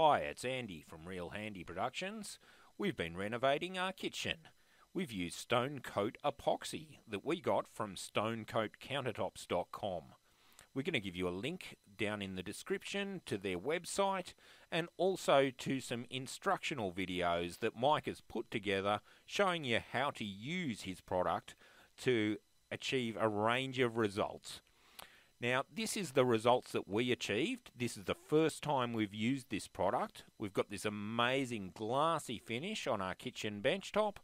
Hi, it's Andy from Real Handy Productions. We've been renovating our kitchen. We've used Stonecoat Epoxy that we got from stonecoatcountertops.com. We're going to give you a link down in the description to their website and also to some instructional videos that Mike has put together showing you how to use his product to achieve a range of results. Now, this is the results that we achieved. This is the first time we've used this product. We've got this amazing glassy finish on our kitchen benchtop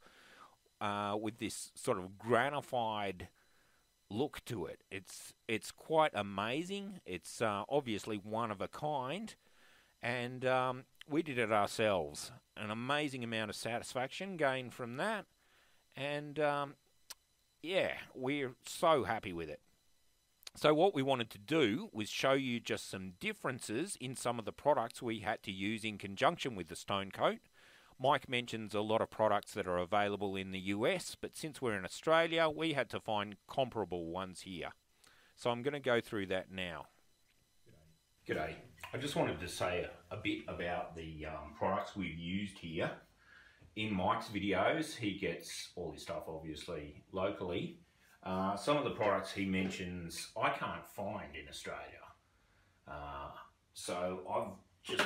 with this sort of granified look to it. It's quite amazing. It's obviously one of a kind, and we did it ourselves. An amazing amount of satisfaction gained from that, and yeah, we're so happy with it. So what we wanted to do was show you just some differences in some of the products we had to use in conjunction with the Stonecoat. Mike mentions a lot of products that are available in the US, but since we're in Australia, we had to find comparable ones here. So I'm going to go through that now. G'day. I just wanted to say a bit about the products we've used here. In Mike's videos, he gets all his stuff obviously locally. Some of the products he mentions I can't find in Australia. So I'm just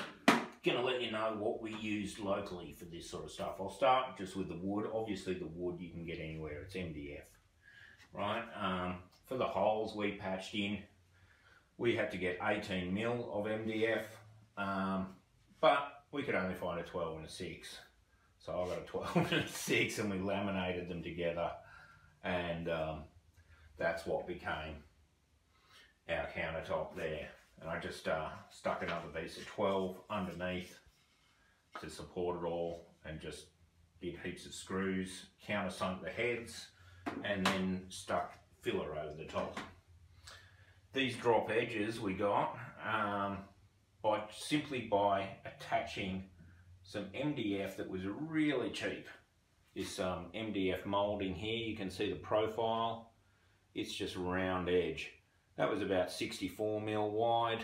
going to let you know what we used locally for this sort of stuff. I'll start just with the wood. Obviously the wood you can get anywhere, it's MDF. Right? For the holes we patched in, we had to get 18 mil of MDF, but we could only find a 12 and a 6. So I got a 12 and a 6 and we laminated them together. And that's what became our countertop there. And I just stuck another piece of 12 underneath to support it all and just did heaps of screws, countersunk the heads, and then stuck filler over the top. These drop edges we got simply by attaching some MDF that was really cheap. This MDF moulding here, you can see the profile, it's just round edge. That was about 64 mil wide.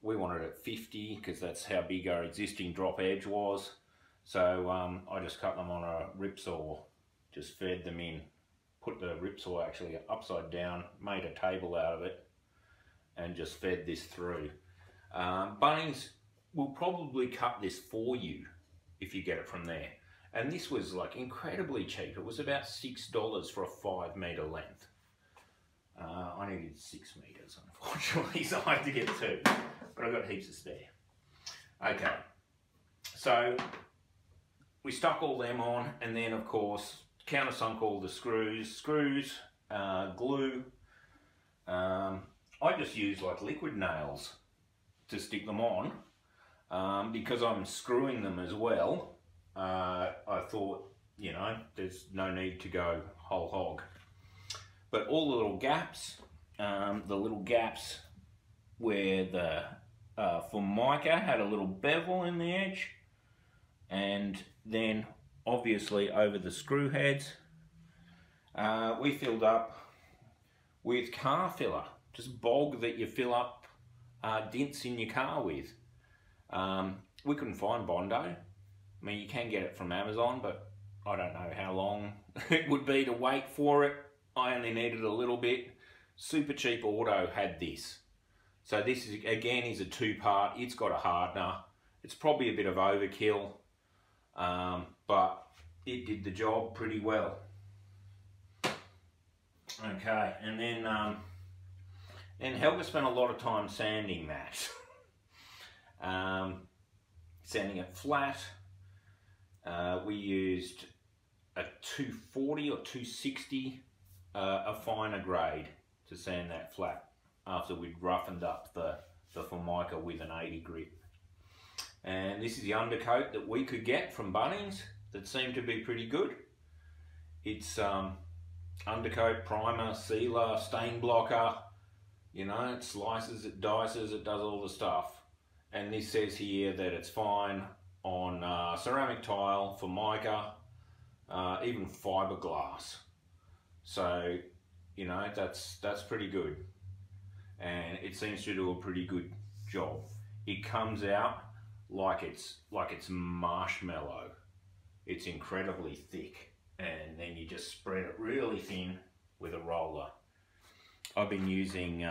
We wanted it 50 because that's how big our existing drop edge was. So I just cut them on a rip saw, just fed them in, put the rip saw actually upside down, made a table out of it, and just fed this through. Bunnings will probably cut this for you if you get it from there. And this was like incredibly cheap. It was about $6 for a 5 meter length. I needed 6 meters, unfortunately, so I had to get 2, but I got heaps of spare. Okay, so we stuck all them on, and then of course, countersunk all the screws, glue. I just used like liquid nails to stick them on because I'm screwing them as well. I thought, you know, there's no need to go whole hog. But all the little gaps, where the Formica had a little bevel in the edge, and then obviously over the screw heads, we filled up with car filler, just bog that you fill up dints in your car with. We couldn't find Bondo. I mean, you can get it from Amazon, but I don't know how long it would be to wait for it. I only needed a little bit. Super Cheap Auto had this. So this is, again, is a two-part. It's got a hardener. It's probably a bit of overkill, but it did the job pretty well. Okay, and then Helga spent a lot of time sanding that. Sanding it flat. We used a 240 or 260, a finer grade, to sand that flat after we'd roughened up the Formica with an 80 grit. And this is the undercoat that we could get from Bunnings that seemed to be pretty good. It's undercoat, primer, sealer, stain blocker, you know, it slices, it dices, it does all the stuff. And this says here that it's fine on ceramic tile, Formica, even fiberglass. So, you know, that's pretty good. And it seems to do a pretty good job. It comes out like it's marshmallow. It's incredibly thick, and then you just spread it really thin with a roller. I've been using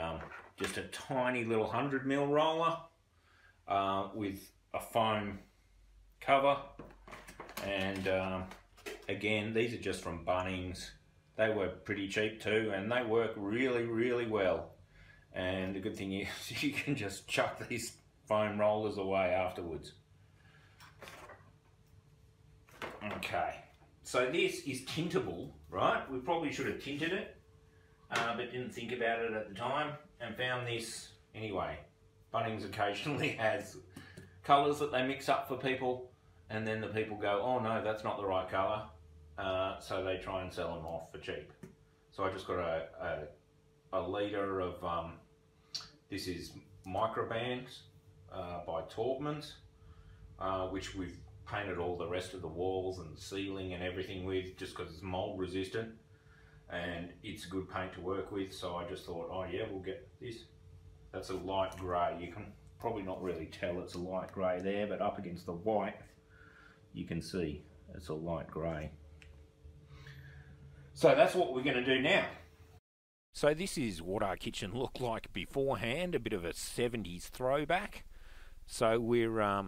just a tiny little 100mm roller with a foam cover, and again, these are just from Bunnings. They were pretty cheap too, and they work really, really well. And the good thing is you can just chuck these foam rollers away afterwards. Okay, so this is tintable, right? We probably should have tinted it, but didn't think about it at the time and found this anyway. Bunnings occasionally has colours that they mix up for people, and then the people go, oh no, that's not the right colour, so they try and sell them off for cheap. So I just got a litre of, this is Microbands by Taubmans, which we've painted all the rest of the walls and the ceiling and everything with, just because it's mold resistant and it's a good paint to work with. So I just thought, oh yeah, we'll get this. That's a light grey. You can probably not really tell it's a light grey there, but up against the white you can see it's a light grey. So that's what we're going to do now. So this is what our kitchen looked like beforehand, a bit of a 70s throwback. So we're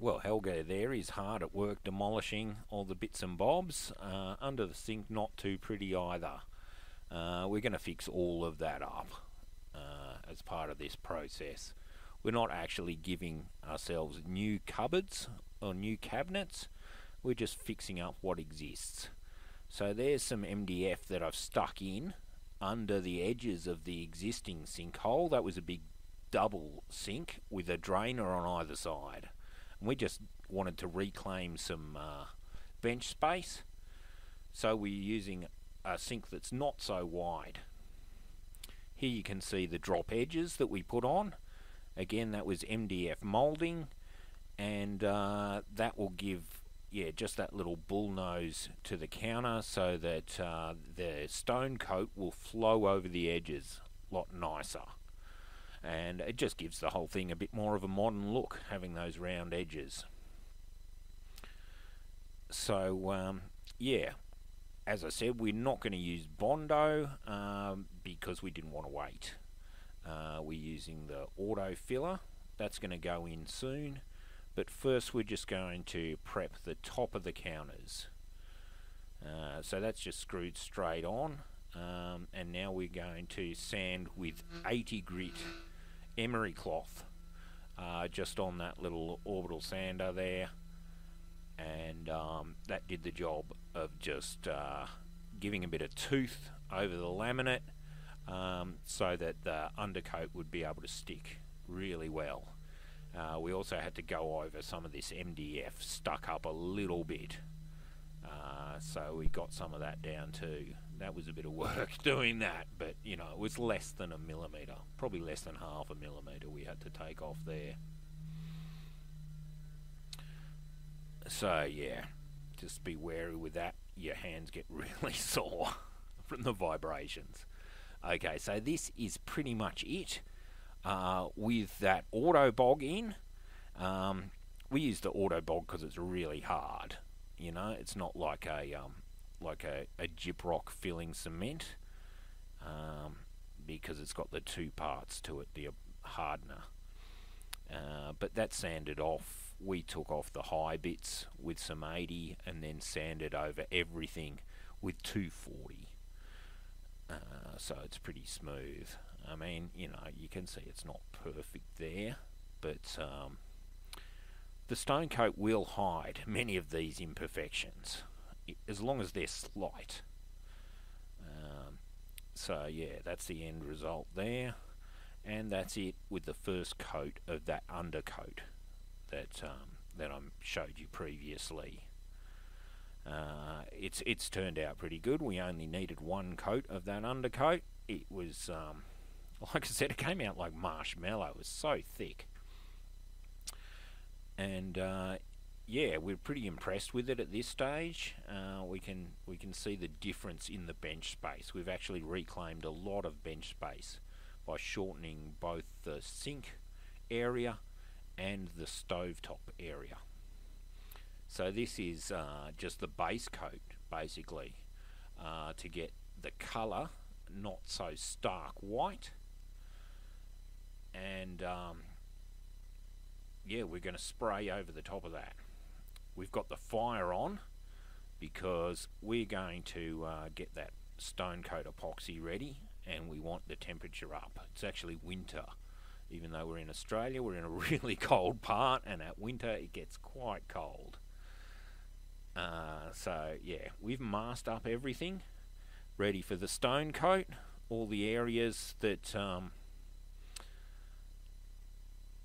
well, Helga there is hard at work demolishing all the bits and bobs. Under the sink, not too pretty either. We're going to fix all of that up as part of this process. We're not actually giving ourselves new cupboards or new cabinets. We're just fixing up what exists. So there's some MDF that I've stuck in under the edges of the existing sinkhole. That was a big double sink with a drainer on either side. We just wanted to reclaim some bench space, so we're using a sink that's not so wide. Here you can see the drop edges that we put on. Again, that was MDF moulding, and that will give, yeah, just that little bullnose to the counter so that the stone coat will flow over the edges a lot nicer. And it just gives the whole thing a bit more of a modern look, having those round edges. So yeah, as I said, we're not going to use Bondo because we didn't want to wait. We're using the auto filler. That's going to go in soon, but first we're just going to prep the top of the counters. So that's just screwed straight on, and now we're going to sand with 80 grit emery cloth just on that little orbital sander there, and that did the job of just giving a bit of tooth over the laminate so that the undercoat would be able to stick really well. We also had to go over some of this MDF stuck up a little bit, so we got some of that down too. That was a bit of work doing that, but you know, it was less than a millimetre, probably less than half a millimetre we had to take off there. So yeah, just be wary with that. Your hands get really sore from the vibrations. Okay, so this is pretty much it. With that auto bog in, we use the auto bog because it's really hard. You know, it's not like a like a gyprock filling cement, because it's got the two parts to it, the hardener. But that sanded off. We took off the high bits with some 80 and then sanded over everything with 240. So it's pretty smooth. I mean, you know, you can see it's not perfect there, but the stone coat will hide many of these imperfections, as long as they're slight. So yeah, that's the end result there, and that's it with the first coat of that undercoat that I showed you previously. It's turned out pretty good. We only needed one coat of that undercoat. It was like I said, it came out like marshmallow. It was so thick, and yeah, we're pretty impressed with it at this stage. We can see the difference in the bench space. We've actually reclaimed a lot of bench space by shortening both the sink area and the stovetop area. So this is just the base coat, basically, to get the colour not so stark white. And yeah, we're going to spray over the top of that. We've got the fire on because we're going to get that Stonecoat epoxy ready, and we want the temperature up. It's actually winter. Even though we're in Australia, we're in a really cold part, and at winter it gets quite cold. So yeah, we've masked up everything, ready for the stone coat, all the areas that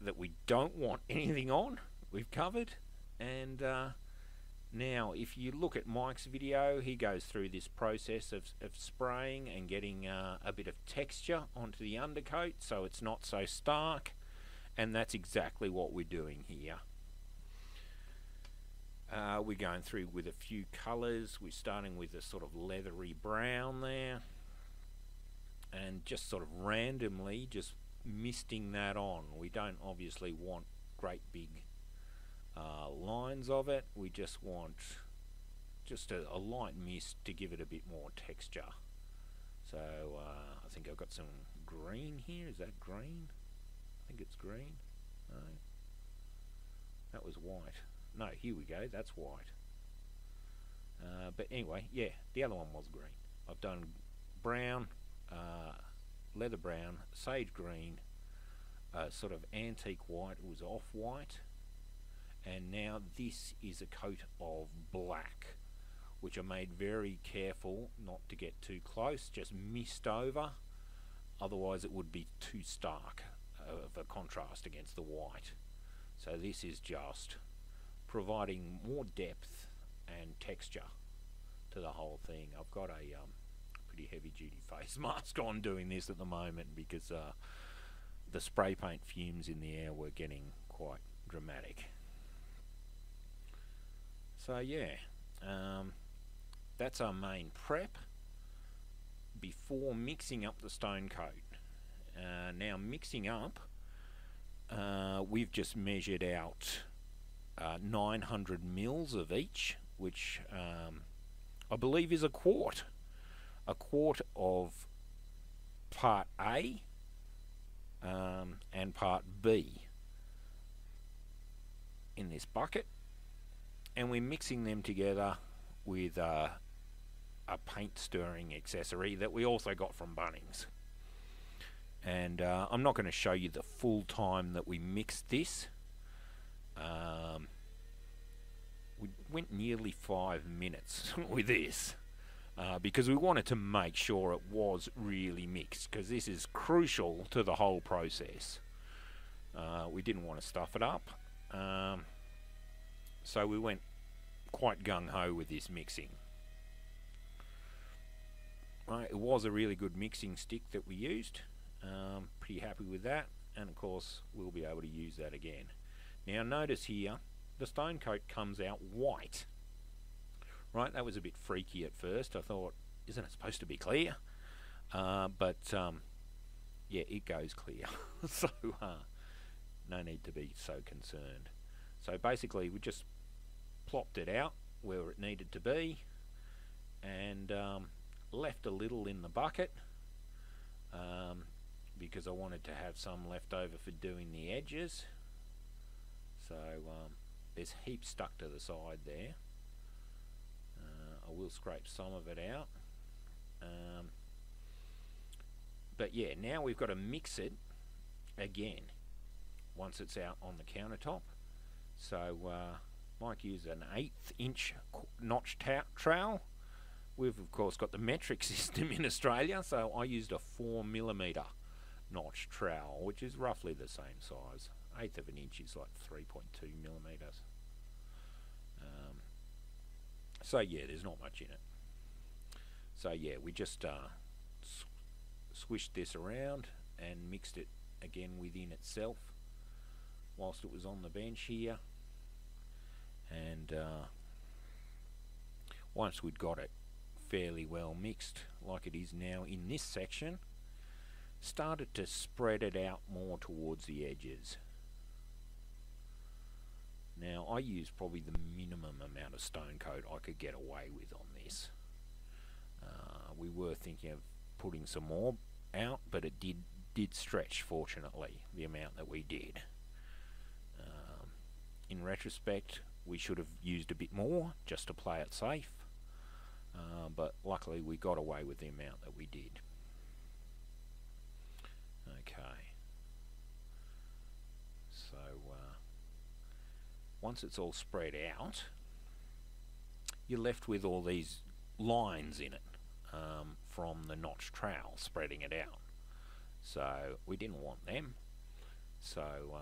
that we don't want anything on, we've covered. And now if you look at Mike's video, he goes through this process of spraying and getting a bit of texture onto the undercoat so it's not so stark, and that's exactly what we're doing here. We're going through with a few colours. We're starting with a sort of leathery brown there, and just sort of randomly just misting that on. We don't obviously want great big lines of it. We just want just a light mist to give it a bit more texture. So I think I've got some green here. Is that green? I think it's green. No, that was white. No, here we go, that's white. But anyway, yeah, the other one was green. I've done brown, leather brown, sage green, sort of antique white. It was off-white. And now this is a coat of black, which I made very careful not to get too close, just mist over, otherwise it would be too stark of a contrast against the white. So this is just providing more depth and texture to the whole thing. I've got a pretty heavy duty face mask on doing this at the moment because the spray paint fumes in the air were getting quite dramatic. So yeah, that's our main prep before mixing up the stone coat. Now mixing up, we've just measured out 900 mils of each, which I believe is a quart of part A and part B in this bucket. And we're mixing them together with a paint stirring accessory that we also got from Bunnings. And I'm not going to show you the full time that we mixed this. We went nearly 5 minutes with this because we wanted to make sure it was really mixed, because this is crucial to the whole process. We didn't want to stuff it up. So we went quite gung-ho with this mixing. Right, it was a really good mixing stick that we used. Pretty happy with that, and of course we'll be able to use that again. Now notice here, the stone coat comes out white. Right, that was a bit freaky at first. I thought, isn't it supposed to be clear? But yeah, it goes clear. So no need to be so concerned. So basically we just plopped it out where it needed to be, and left a little in the bucket because I wanted to have some left over for doing the edges. So there's heaps stuck to the side there. I will scrape some of it out. But yeah, now we've got to mix it again once it's out on the countertop. So Mike used an 1/8 inch notch trowel. We've of course got the metric system in Australia, so I used a 4mm notch trowel, which is roughly the same size. 1/8 of an inch is like 3.2mm. So yeah, there's not much in it. So yeah, we just swished this around and mixed it again within itself whilst it was on the bench here. And once we'd got it fairly well mixed like it is now in this section, started to spread it out more towards the edges. I used probably the minimum amount of stone coat I could get away with on this. We were thinking of putting some more out, but it did stretch, fortunately, the amount that we did. In retrospect, we should have used a bit more just to play it safe, but luckily we got away with the amount that we did. Okay, so once it's all spread out, you're left with all these lines in it from the notch trowel spreading it out. So we didn't want them, so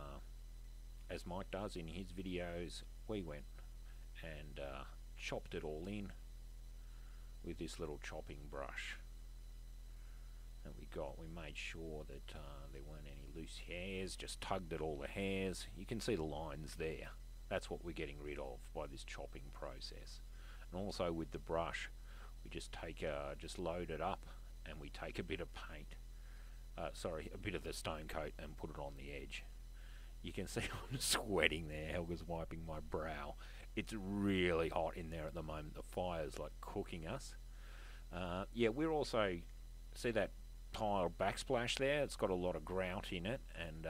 as Mike does in his videos, we went and chopped it all in with this little chopping brush that we got. We made sure that there weren't any loose hairs, just tugged at all the hairs. You can see the lines there. That's what we're getting rid of by this chopping process. And also with the brush, we just take just load it up, and we take a bit of paint, a bit of the stone coat, and put it on the edge. You can see I'm sweating there. Helga's wiping my brow. It's really hot in there at the moment. The fire's like cooking us. Yeah, we're also, see that tile backsplash there? It's got a lot of grout in it and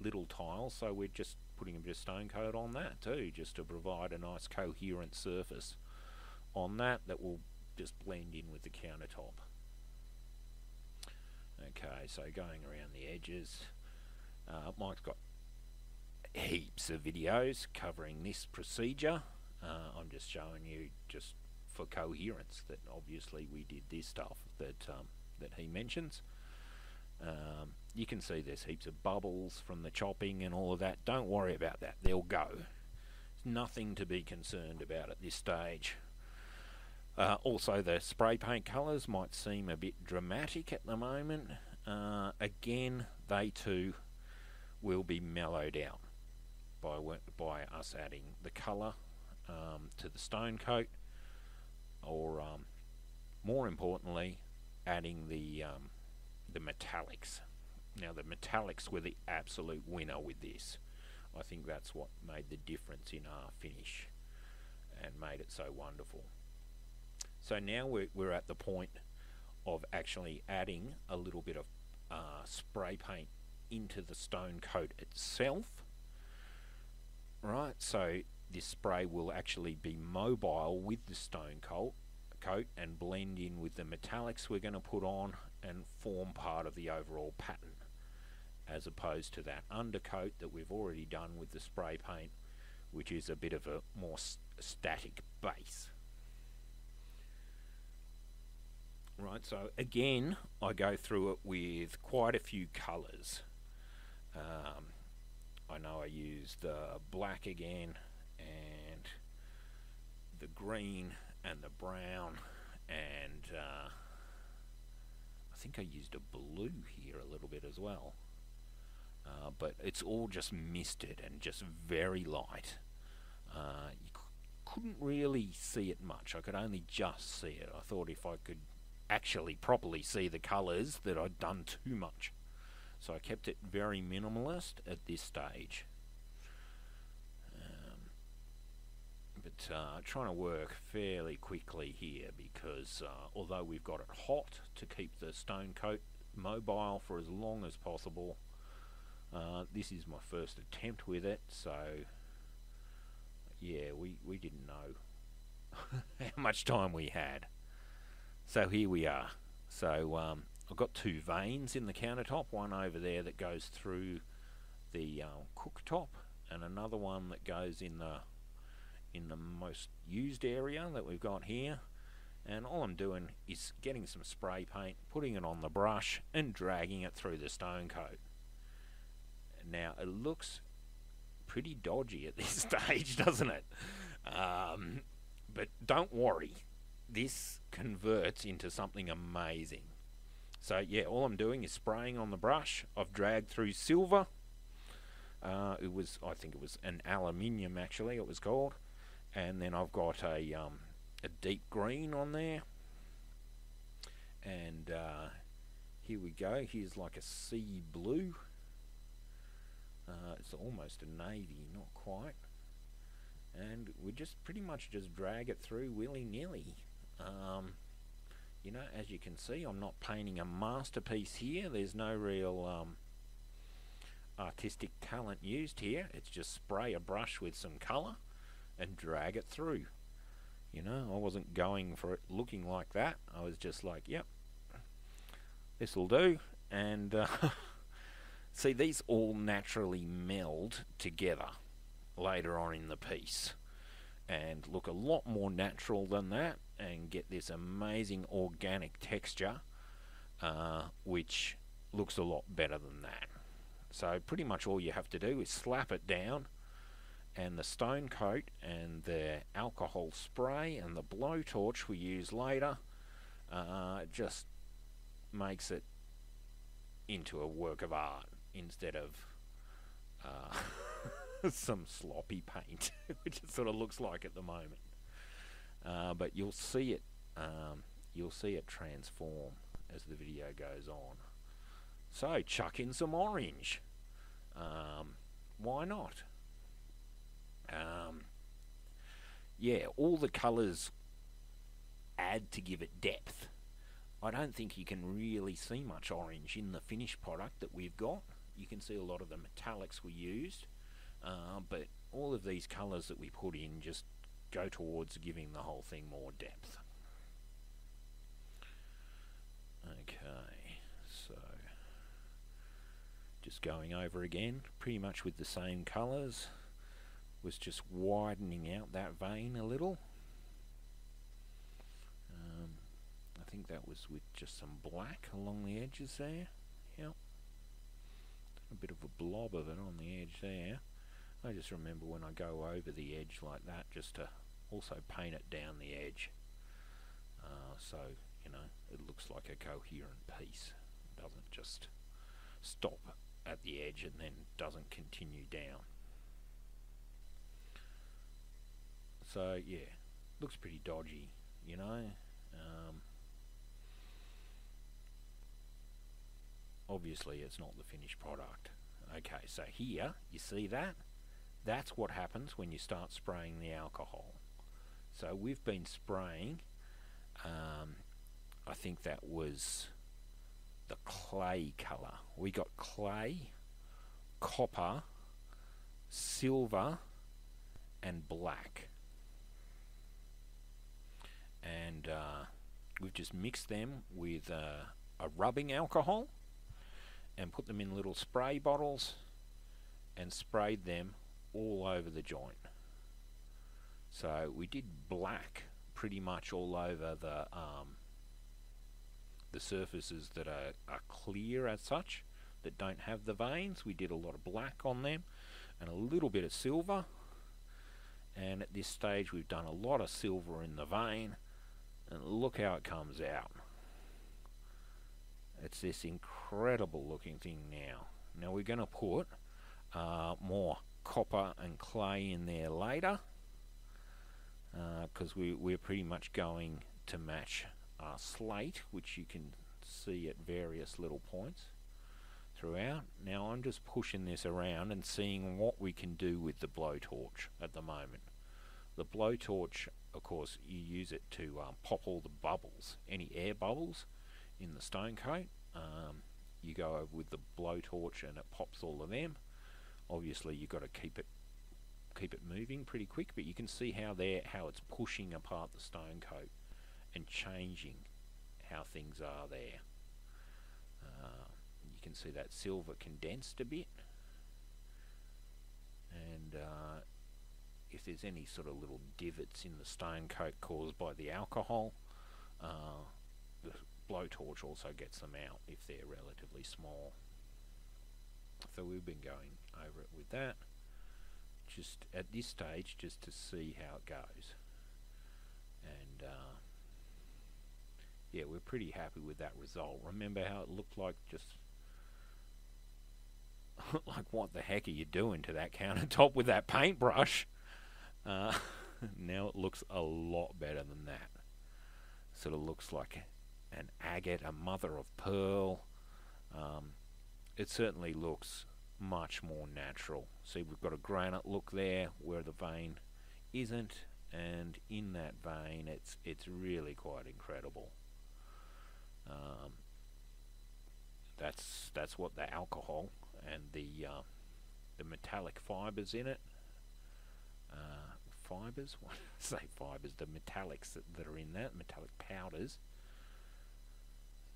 little tiles, so we're just putting a bit of stone coat on that too, just to provide a nice coherent surface on that will just blend in with the countertop. Okay, so going around the edges, Mike's got heaps of videos covering this procedure. I'm just showing you just for coherence that obviously we did this stuff that that he mentions. You can see there's heaps of bubbles from the chopping and all of that. Don't worry about that, they'll go. There's nothing to be concerned about at this stage. Also, the spray paint colours might seem a bit dramatic at the moment. Again, they too will be mellowed out by us adding the colour to the stone coat, or more importantly, adding the metallics. Now, the metallics were the absolute winner with this. I think that's what made the difference in our finish and made it so wonderful. So now we're at the point of actually adding a little bit of spray paint into the stone coat itself. Right, so this spray will actually be mobile with the stone coat and blend in with the metallics we're going to put on and form part of the overall pattern, as opposed to that undercoat that we've already done with the spray paint, which is a bit of a more static base. Right, so again, I go through it with quite a few colours. I know I used the black again, and the green, and the brown, and I think I used a blue here a little bit as well. But it's all just misted and just very light. You couldn't really see it much. I could only just see it. I thought if I could actually properly see the colours that I'd done too much. So I kept it very minimalist at this stage. But trying to work fairly quickly here, because although we've got it hot to keep the stone coat mobile for as long as possible, this is my first attempt with it, so yeah, we didn't know how much time we had. So here we are. So I've got two veins in the countertop, one over there that goes through the cooktop, and another one that goes in the most used area that we've got here. And all I'm doing is getting some spray paint, putting it on the brush, and dragging it through the stone coat. Now, it looks pretty dodgy at this stage, doesn't it? But don't worry, this converts into something amazing. So yeah, all I'm doing is spraying on the brush. I've dragged through silver. I think it was an aluminium, actually, it was called. And then I've got a deep green on there. And here we go. Here's like a sea blue. It's almost a navy, not quite. and we just pretty much just drag it through willy-nilly. You know, as you can see, I'm not painting a masterpiece here. There's no real artistic talent used here. It's just spray a brush with some colour and drag it through. You know, I wasn't going for it looking like that. I was just like, yep, this'll do. And see, these all naturally meld together later on in the piece and look a lot more natural than that, and get this amazing organic texture which looks a lot better than that. So pretty much all you have to do is slap it down, and the stone coat and the alcohol spray and the blowtorch we use later just makes it into a work of art instead of some sloppy paint, which it sort of looks like at the moment. But you'll see it transform as the video goes on. So chuck in some orange. Why not? Yeah, all the colours add to give it depth. I don't think you can really see much orange in the finished product that we've got. You can see a lot of the metallics we used, but all of these colours that we put in just go towards giving the whole thing more depth. Okay, so just going over again, pretty much with the same colours, was just widening out that vein a little. I think that was with just some black along the edges there. Yep, a bit of a blob of it on the edge there. I just remember when I go over the edge like that, just to also paint it down the edge, so you know it looks like a coherent piece. It doesn't just stop at the edge and then doesn't continue down. So yeah, looks pretty dodgy, you know. Obviously it's not the finished product. Okay, so here you see that. That's what happens when you start spraying the alcohol. So we've been spraying, I think that was the clay colour. We got clay, copper, silver and black. And we've just mixed them with a rubbing alcohol and put them in little spray bottles and sprayed them all over the joint. So we did black pretty much all over the surfaces that are clear as such, that don't have the veins. We did a lot of black on them and a little bit of silver, and at this stage we've done a lot of silver in the vein, and look how it comes out. It's this incredible looking thing now. Now we're going to put more copper and clay in there later, because we're pretty much going to match our slate, which you can see at various little points throughout. Now I'm just pushing this around and seeing what we can do with the blowtorch at the moment. The blowtorch, of course, you use it to pop all the bubbles, any air bubbles in the stone coat. You go over with the blowtorch and it pops all of them. Obviously you've got to keep it moving pretty quick, but you can see how it's pushing apart the stone coat and changing how things are there. You can see that silver condensed a bit, and if there's any sort of little divots in the stone coat caused by the alcohol, the blowtorch also gets them out if they're relatively small. So we've been going over it with that, just at this stage, just to see how it goes. And yeah, we're pretty happy with that result. Remember how it looked like just like, what the heck are you doing to that countertop with that paintbrush? Now it looks a lot better than that. Sort of looks like an agate, a mother of pearl. It certainly looks much more natural. See, we've got a granite look there where the vein isn't, and in that vein it's really quite incredible. That's what the alcohol and the metallic fibers in it, the metallics that are in that, metallic powders,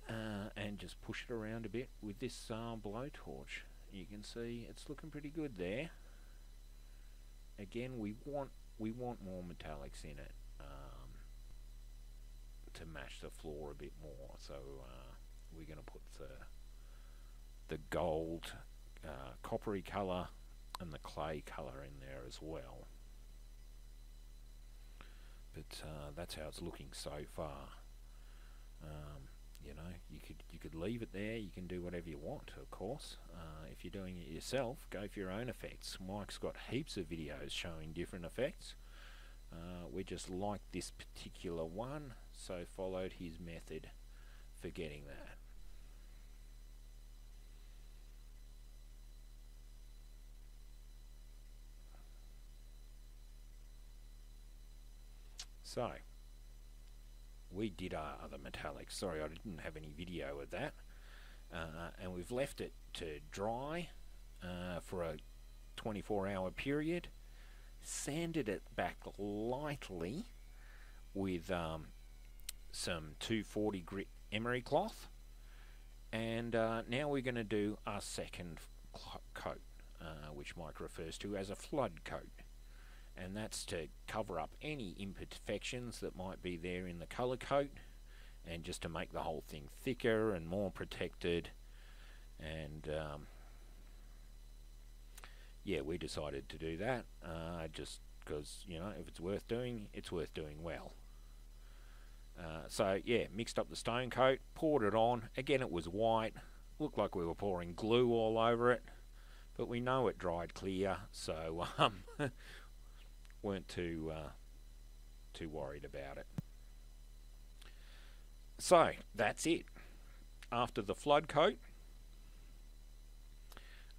and just push it around a bit with this blowtorch. You can see it's looking pretty good there. Again, we want more metallics in it to match the floor a bit more, so we're going to put the gold, coppery colour and the clay colour in there as well. But that's how it's looking so far. You know, you could leave it there. You can do whatever you want, of course. If you're doing it yourself, go for your own effects. Mike's got heaps of videos showing different effects. We just liked this particular one, so followed his method for getting that. So we did our other metallics. Sorry, I didn't have any video of that. And we've left it to dry for a 24-hour period. Sanded it back lightly with some 240 grit emery cloth. And now we're going to do our second coat, which Mike refers to as a flood coat. And that's to cover up any imperfections that might be there in the colour coat, and just to make the whole thing thicker and more protected. And yeah, we decided to do that just because, you know, if it's worth doing, it's worth doing well. So yeah, mixed up the stone coat, poured it on. Again, it was white, looked like we were pouring glue all over it, but we know it dried clear, so weren't too worried about it. So that's it. After the flood coat,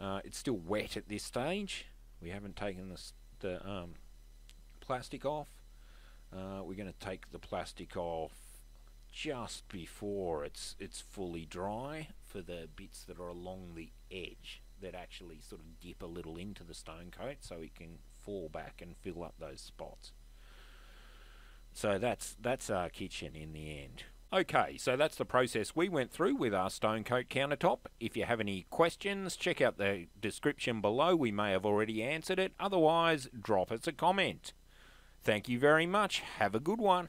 it's still wet at this stage. We haven't taken the plastic off. We're going to take the plastic off just before it's fully dry, for the bits that are along the edge that actually sort of dip a little into the stone coat, so it can fall back and fill up those spots. So that's our kitchen in the end. Okay, so that's the process we went through with our Stonecoat countertop. If you have any questions, check out the description below. We may have already answered it. Otherwise, drop us a comment. Thank you very much. Have a good one.